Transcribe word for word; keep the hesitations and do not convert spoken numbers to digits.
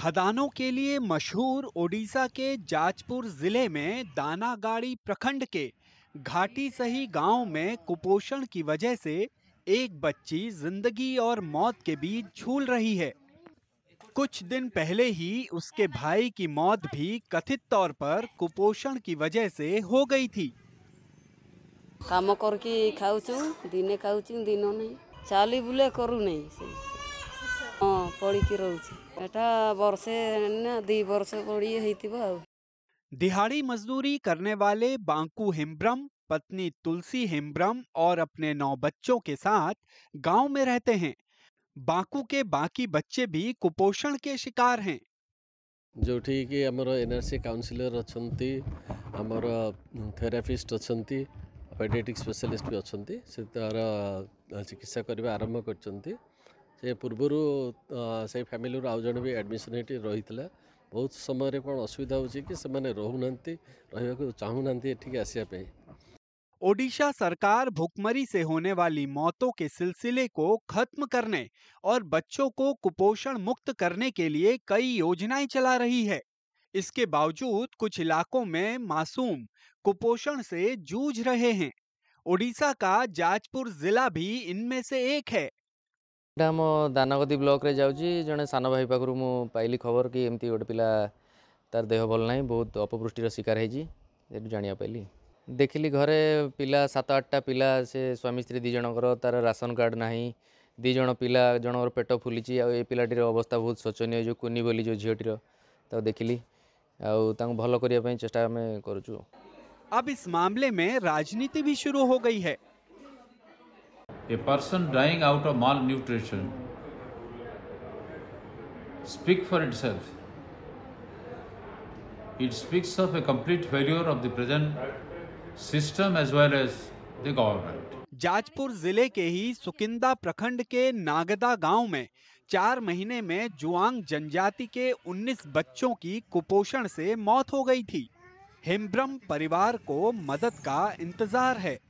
खदानों के लिए मशहूर ओडिशा के जाजपुर जिले में दानागाड़ी प्रखंड के घाटी सही गांव में कुपोषण की वजह से एक बच्ची जिंदगी और मौत के बीच झूल रही है। कुछ दिन पहले ही उसके भाई की मौत भी कथित तौर पर कुपोषण की वजह से हो गई थी। काम करके खाऊचु दिने खाऊचु दिनो नहीं चाली बुले करू नहीं हाँ पड़ी की रोच एटा वर्षे ना दी वर्षे पड़ी है थी बाव। दिहाड़ी मजदूरी करने वाले बांकू हेमब्रम पत्नी तुलसी हेमब्रम और अपने नौ बच्चों के साथ गांव में रहते हैं। बांकू के बाकी बच्चे भी कुपोषण के शिकार हैं। जोठी कि हमर एनआरसी काउंसिलर अछंती हमर थेरेपिस्ट अछंती पेडियाट्रिक स्पेशलिस्ट भी अछंती से तार चिकित्सा करबा आरंभ करछंती से पूर्वरु से फैमिली आउ जण भी एडमिशन हेटी रहीतला बहुत समय रे कोन असुविधा होची कि से माने रहउनंती रहबा को चाहुनंती एठी आसिया पे। ओडिशा सरकार भुखमरी से होने वाली मौतों के सिलसिले को खत्म करने और बच्चों को कुपोषण मुक्त करने के लिए कई योजनाएं चला रही है। इसके बावजूद कुछ इलाकों में मासूम कुपोषण से जूझ रहे हैं। ओडिशा का जाजपुर जिला भी इनमें से एक है। हम दानागति ब्लॉक रे जाउची जने सानो भाई पाखरु मु पाइली खबर कि एमती गोटे पिला तार देह भल नाही बहुत अपपुष्टि रो शिकार है जी एटु जानिया पाइली देखिली घरे पिला सात आठटा पिला से स्वामी स्त्री दी जनकर तार राशन कार्ड नाही दी जन पिला जनर पेट फुलिची आ ए पिलाटीर अवस्था बहुत शोचनीय जो कुनी बोली जो झियोटीर तो देखिली आउ तांग भलो करिया पई चेष्टा हमें करूचु। अब इस मामले में राजनीति भी शुरू हो गई है। A person dying out of malnutrition speaks for itself. It speaks of a complete failure of the present system as well as the government. Jajpur जिले के ही सुकिंदा प्रखंड के नागदा गांव में चार महीने में जुआंग जनजाति के उन्नीस बच्चों की कुपोषण से मौत हो गई थी। हेमब्रम परिवार को मदद का इंतजार है।